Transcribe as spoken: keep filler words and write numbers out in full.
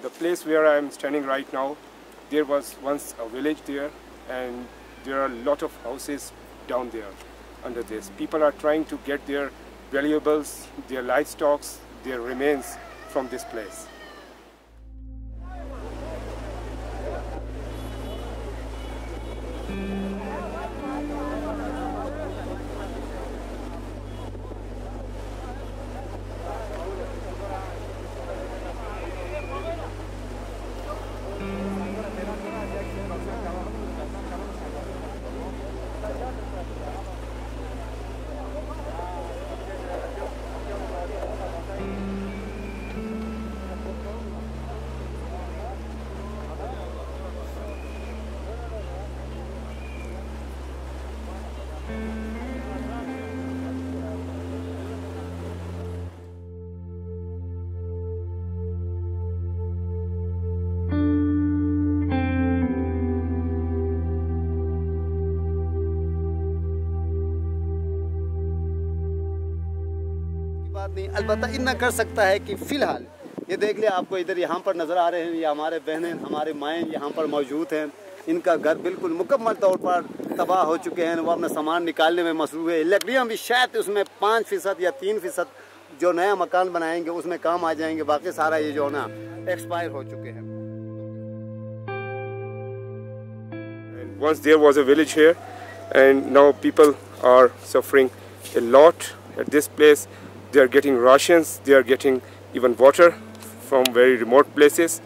the place where I am standing right now, there was once a village there, and there are a lot of houses down there under this. People are trying to get their valuables, their livestock, their remains from this place. नहीं, अलबत्ता इतना कर सकता है कि फ़िलहाल ये देख लिया आपको इधर यहाँ पर नज़र आ रहे हैं, ये हमारे बहनें, हमारे माएँ यहाँ पर मौजूद हैं। इनका घर बिल्कुल मुकम्मल तौर पर तबाह हो चुके हैं, वो अपना सामान निकालने में मसरूफ़ है। लकड़ियाँ भी शायद उसमें पाँच फ़ीसद या तीन फ़ीसद जो नया मकान बनाएंगे उसमें काम आ जाएंगे, बाकी सारा ये जो ना एक्सपायर हो चुके हैं। Once there was a village here, and now people are suffering a lot at this place. They are getting rations, they are getting even water from very remote places.